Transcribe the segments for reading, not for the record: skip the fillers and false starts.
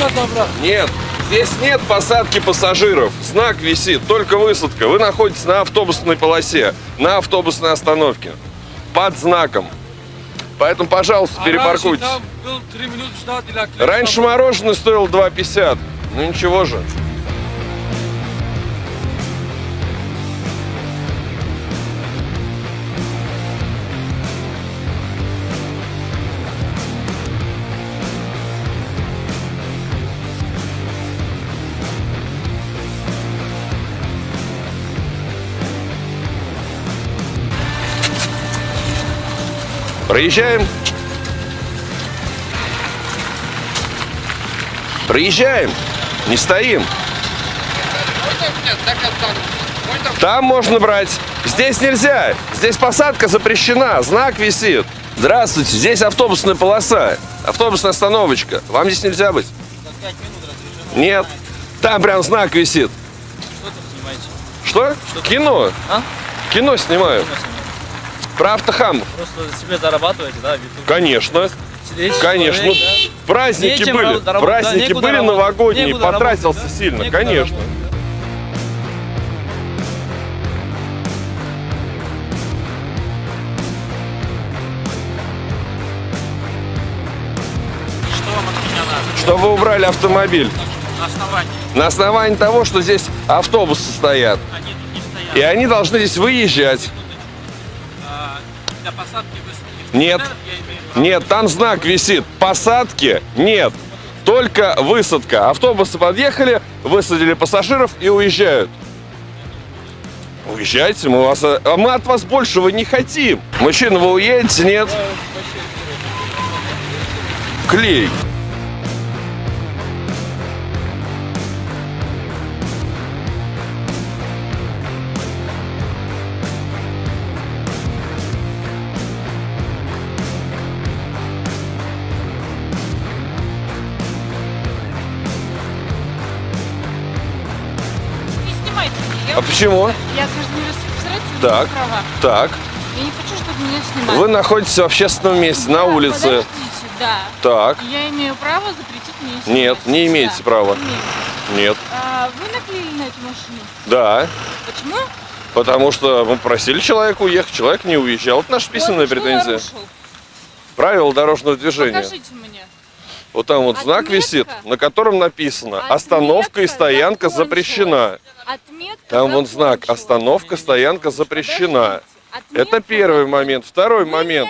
можно отобрать? Нет. Здесь нет посадки пассажиров. Знак висит, только высадка. Вы находитесь на автобусной полосе, на автобусной остановке. Под знаком. Поэтому, пожалуйста, перепаркуйтесь. Раньше мороженое стоило 2,50. Ну ничего же. Проезжаем. Проезжаем. Не стоим. Там можно брать. Здесь нельзя. Здесь посадка запрещена. Знак висит. Здравствуйте. Здесь автобусная полоса. Автобусная остановочка. Вам здесь нельзя быть? Нет. Там прям знак висит. Что там снимаете? Что? Кино. А? Кино снимаю. Про СтопХам. Просто себе зарабатываете, да? Конечно. Конечно. Ну, праздники были. Праздники были новогодние. Потратился сильно, конечно. Что вам от меня надо? Чтобы вы убрали автомобиль. На основании? На основании того, что здесь автобусы стоят. Они тут не стоят. И они должны здесь выезжать. Для посадки вы... Нет, нет, там знак висит. Посадки нет, только высадка. Автобусы подъехали, высадили пассажиров и уезжают. Уезжайте, мы от вас большего не хотим. Мужчина, вы уедете, нет? Клей. А почему? Я каждый раз собираюсь, так, права. Так. Я не хочу, чтобы меня снимали. Вы находитесь в общественном месте, да, на улице. Подождите, да. Так. Я имею право запретить мне снимать. Нет, не имеете, да, права. Имею. Нет. А вы наклеили на эту машину? Да. Почему? Потому что мы просили человека уехать, человек не уезжал. Это наша письменная претензия. Правила дорожного движения. Покажите мне. Вот там вот знак висит, на котором написано «Остановка и стоянка запрещена». Там вон знак «Остановка, стоянка запрещена». Это первый момент. Второй момент.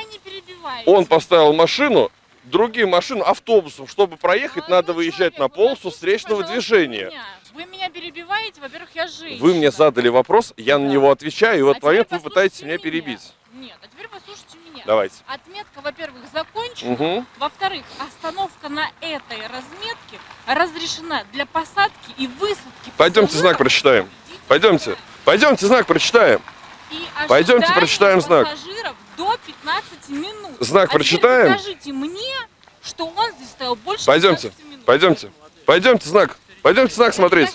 Он поставил машину, другие машины автобусом. Чтобы проехать, надо выезжать на полосу встречного движения. Вы меня перебиваете, во-первых, я женщина. Вы мне задали вопрос, я на него отвечаю, и в этот момент вы пытаетесь меня перебить. Нет, а теперь послушайте меня. Давайте. Отметка, во-первых, закончена. Угу. Во-вторых, остановка на этой разметке разрешена для посадки и высадки. Пойдемте знак прочитаем. Пойдемте. Пойдемте знак прочитаем. И пойдемте прочитаем знак. Пассажиров до 15 минут. Знак прочитаем. Скажите мне, что он здесь стоял больше. Пойдемте. 15 минут. Пойдемте. Пойдемте знак. Пойдемте знак смотреть.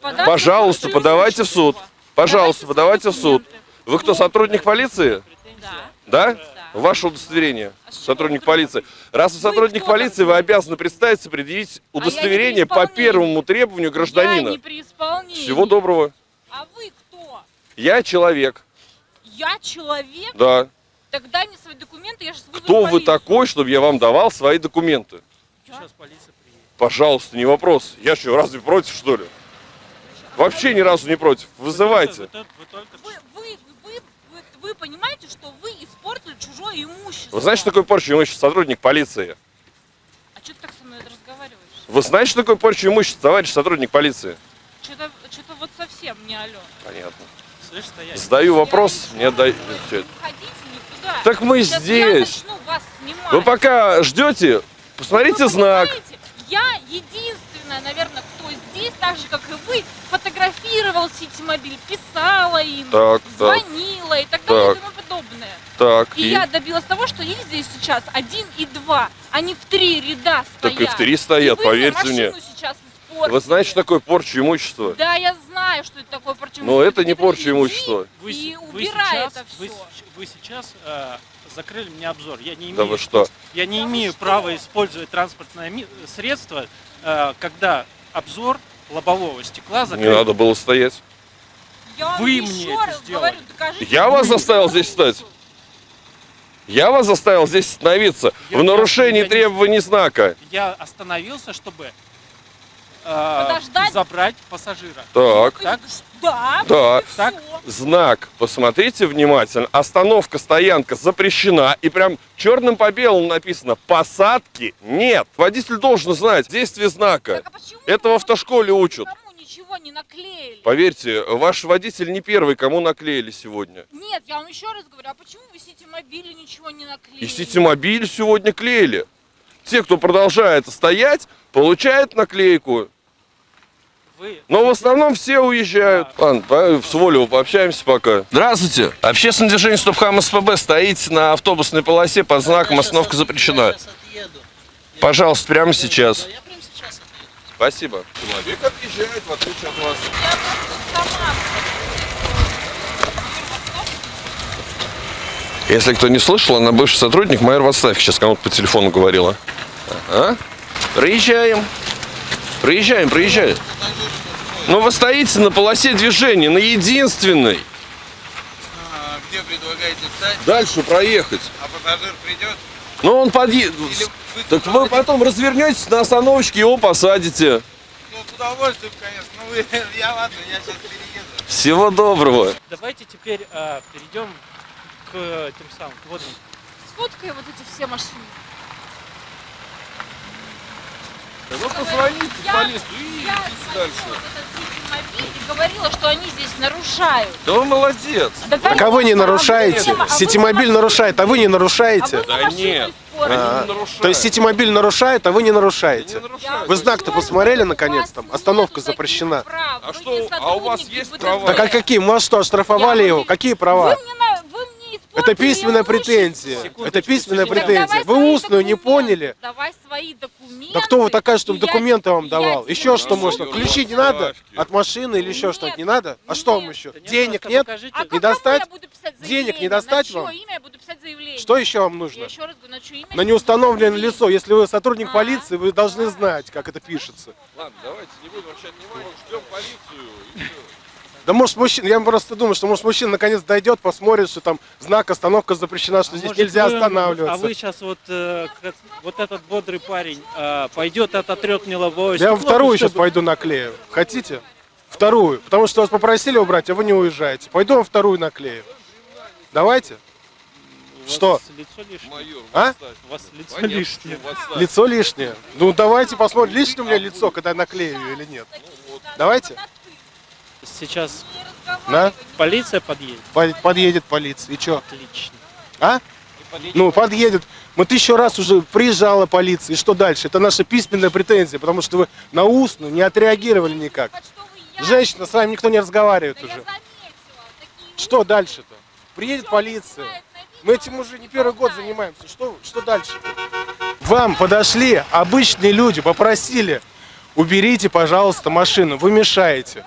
Пожалуйста, подавайте в суд. Пожалуйста, подавайте в суд. Вы кто, сотрудник полиции? Да. Да? Да. Ваше удостоверение, а сотрудник полиции. Раз вы сотрудник полиции, вы обязаны представиться, предъявить удостоверение по первому требованию гражданина. Я не при исполнении. Всего доброго. А вы кто? Я человек. Я человек? Да. Тогда не свои документы, я же вызову полицию. Кто вы такой, чтобы я вам давал свои документы? Я? Сейчас полиция приедет. Пожалуйста, не вопрос. Я что, разве против, что ли? Вообще ни разу не против. Вызывайте. Вы понимаете, что вы испортили чужое имущество? Вы знаете, что такое порча имущества, сотрудник полиции? А что ты так со мной разговариваешь? Вы знаете, что такое порча имущества, товарищ сотрудник полиции? Что-то вот совсем не алё. Понятно. Слышь, стоять. Задаю вопрос, не отдаю. Так мы сейчас здесь. Я начну вас снимать. Вы пока ждете, посмотрите знак. Я единственная, наверное, кто здесь, так же, как и вы, фотографировал Ситимобиль, писала им, так, звонила, так, и так далее, так, и тому подобное. Так, и я добилась того, что их здесь сейчас 1 и 2, они в 3 ряда стоят. Так и в 3 стоят, поверьте мне. Вы знаете, что такое порча имущества? Да, я знаю, что это такое порча имущества. Но это не порча имущества. И убирай это все. Вы сейчас закрыли мне обзор. Я не имею, да вы что? Я не имею права использовать транспортное средство, когда обзор лобового стекла закрыт. Не надо было стоять. Вы мне это сделали. Я вас заставил здесь встать. Я вас заставил здесь остановиться в нарушении требований знака. Я остановился, чтобы забрать пассажира. Так. Так? Да. Да. Так. Знак. Посмотрите внимательно. Остановка, стоянка запрещена. И прям черным по белому написано: посадки нет. Водитель должен знать действие знака. Так, а это в автошколе учат. Ничего не наклеили. Поверьте, ваш водитель не первый, кому наклеили сегодня. Нет, я вам еще раз говорю, а почему вы Ситимобилю ничего не наклеили? И Ситимобилю сегодня клеили. Те, кто продолжает стоять, получают наклейку. Вы... Но в основном все уезжают. Да. Ладно, с Волевым пообщаемся пока. Здравствуйте. Общественное движение СтопХам СПБ. Стоите на автобусной полосе под знаком «Остановка запрещена». Пожалуйста, прямо сейчас. Спасибо. Человек отъезжает, в отличие от вас. Я просто сама. Если кто не слышал, она бывший сотрудник, майор в отставке. Сейчас кому-то по телефону говорила. Ага. Проезжаем. Проезжаем, проезжаем. Но вы стоите на полосе движения, на единственной. А, где предлагаете встать? Дальше проехать. А пассажир придет? Ну он подъедет. Так вы потом развернетесь на остановочке и его посадите. Ну, с удовольствием, конечно. Ну, я сейчас перееду. Всего доброго. Давайте теперь перейдем к тем самым водным. Сфоткай вот эти все машины. Да вы позвоните в полицию и идите дальше. И говорила, что они здесь нарушают. Да вы молодец. Да, а вы не нарушаете? Ситимобиль нарушает, а вы не нарушаете? Да нет. То есть Ситимобиль нарушает, а вы не нарушаете. Вы знак-то посмотрели наконец там? Остановка запрещена. А что? А у вас есть права? Так а какие? У вас что, оштрафовали его? Какие права? Это письменная претензия. Это письменная претензия. Вы устную не поняли. Давай свои документы. Да кто вы такая, чтобы документы вам давал? Еще что можно? Ключи не надо от машины или еще что-то не надо? А что вам еще? Денег нет? Не достать? Денег не достать вам? Что еще вам нужно? На неустановленное лицо. Если вы сотрудник полиции, вы должны знать, как это пишется. Ладно, давайте не будем обращать внимания. Ждем полицию и все. Да может мужчина, я просто думаю, что может мужчина наконец дойдет, посмотрит, что там знак «Остановка запрещена», что здесь нельзя останавливаться. А вы сейчас вот этот бодрый парень пойдет, ототрет мне лобовое стекло. Я вам вторую сейчас пойду наклею. Хотите? Вторую. Потому что вас попросили убрать, а вы не уезжаете. Пойду вам вторую наклею. Давайте. Что? Лицо лишнее. А? У вас лицо лишнее. Лицо лишнее? Ну давайте посмотрим, лишнее у меня лицо, когда наклею или нет. Давайте. Сейчас да? Полиция подъедет. Подъедет полиция. И что? Отлично. А? Ну, подъедет. Мы тысячу раз уже приезжала полиция. И что дальше? Это наша письменная претензия, потому что вы на устную не отреагировали никак. Женщина, с вами никто не разговаривает уже. Что дальше-то? Приедет полиция. Мы этим уже не первый год занимаемся. Что дальше-то? Вам подошли обычные люди, попросили, уберите, пожалуйста, машину, вы мешаете.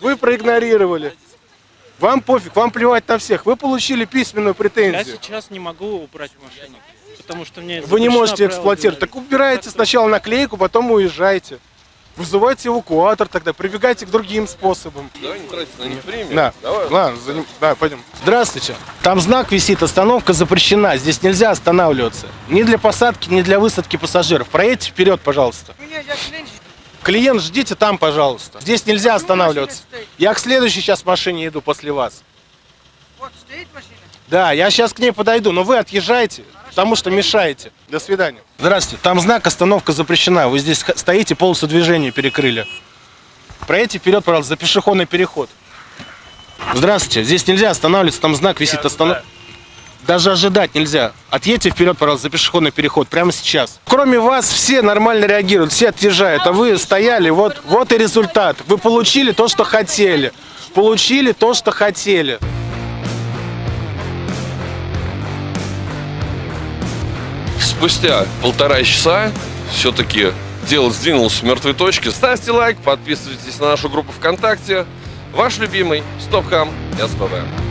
Вы проигнорировали. Вам пофиг, вам плевать на всех. Вы получили письменную претензию. Я сейчас не могу убрать машину, потому что мне... Вы не можете эксплуатировать. Так убирайте сначала наклейку, потом уезжайте. Вызывайте эвакуатор тогда, прибегайте к другим способам. Давай не тратить на них время. Да. Давай. Ладно, да, пойдем. Здравствуйте. Там знак висит, остановка запрещена. Здесь нельзя останавливаться. Ни для посадки, ни для высадки пассажиров. Проедьте вперед, пожалуйста. Клиент, ждите там, пожалуйста. Здесь нельзя останавливаться. Я к следующей сейчас машине иду после вас. Вот стоит машина? Да, я сейчас к ней подойду, но вы отъезжаете, потому что мешаете. До свидания. Здравствуйте. Там знак «Остановка запрещена». Вы здесь стоите, полосу движения перекрыли. Проедьте вперед, пожалуйста, за пешеходный переход. Здравствуйте. Здесь нельзя останавливаться, там знак висит «Остановка». Даже ожидать нельзя. Отъедьте вперед, пожалуйста, за пешеходный переход. Прямо сейчас. Кроме вас все нормально реагируют, все отъезжают. А вы стояли, вот и результат. Вы получили то, что хотели. Получили то, что хотели. Спустя 1,5 часа все-таки дело сдвинулось с мертвой точки. Ставьте лайк, подписывайтесь на нашу группу ВКонтакте. Ваш любимый СтопХам СПБ.